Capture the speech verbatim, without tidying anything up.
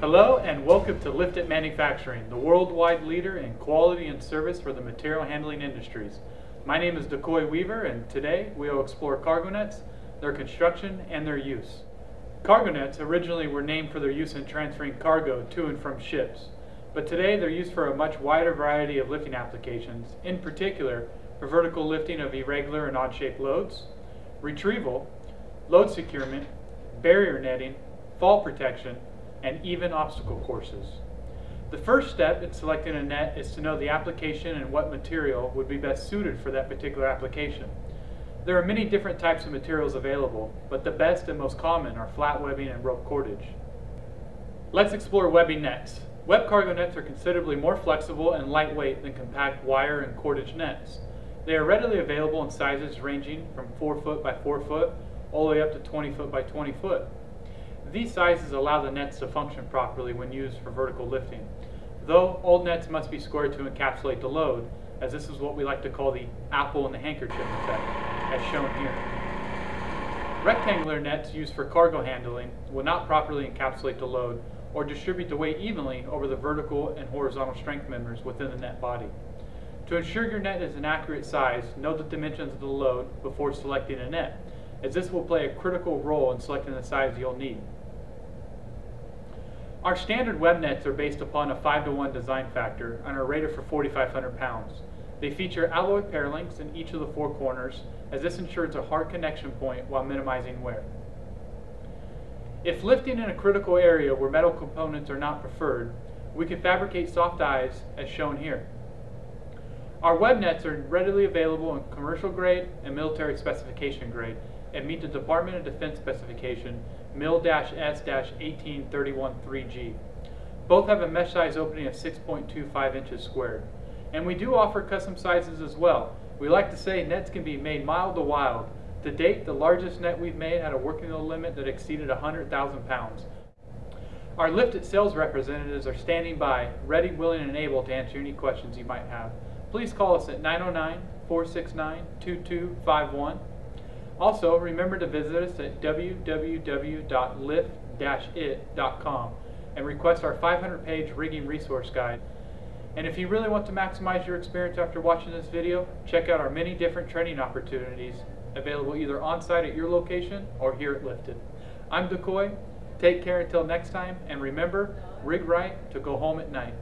Hello and welcome to Lift-It Manufacturing, the worldwide leader in quality and service for the material handling industries. My name is Dakoi Weaver, and today we will explore cargo nets, their construction, and their use. Cargo nets originally were named for their use in transferring cargo to and from ships, but today they're used for a much wider variety of lifting applications, in particular for vertical lifting of irregular and odd-shaped loads, retrieval, load securement, barrier netting, fall protection, and even obstacle courses. The first step in selecting a net is to know the application and what material would be best suited for that particular application. There are many different types of materials available, but the best and most common are flat webbing and rope cordage. Let's explore webbing next. Web cargo nets are considerably more flexible and lightweight than compact wire and cordage nets. They are readily available in sizes ranging from four foot by four foot all the way up to twenty foot by twenty foot. These sizes allow the nets to function properly when used for vertical lifting, though old nets must be squared to encapsulate the load, as this is what we like to call the apple and the handkerchief effect, as shown here. Rectangular nets used for cargo handling will not properly encapsulate the load or distribute the weight evenly over the vertical and horizontal strength members within the net body. To ensure your net is an accurate size, know the dimensions of the load before selecting a net, as this will play a critical role in selecting the size you'll need. Our standard web nets are based upon a five to one design factor and are rated for forty-five hundred pounds. They feature alloy pair links in each of the four corners, as this ensures a hard connection point while minimizing wear. If lifting in a critical area where metal components are not preferred, we can fabricate soft eyes as shown here. Our web nets are readily available in commercial grade and military specification grade and meet the Department of Defense specification Mil S eighteen thirty-one dash three G. Both have a mesh size opening of six point two five inches squared. And we do offer custom sizes as well. We like to say nets can be made mild to wild. To date, the largest net we've made had a working limit that exceeded one hundred thousand pounds. Our Lift-It sales representatives are standing by, ready, willing, and able to answer any questions you might have. Please call us at nine oh nine, four six nine, two two five one. Also, remember to visit us at w w w dot lift dash it dot com and request our five hundred page rigging resource guide. And if you really want to maximize your experience after watching this video, check out our many different training opportunities available either on-site at your location or here at Lift-It. I'm Dakoi. Take care until next time, and remember, rig right to go home at night.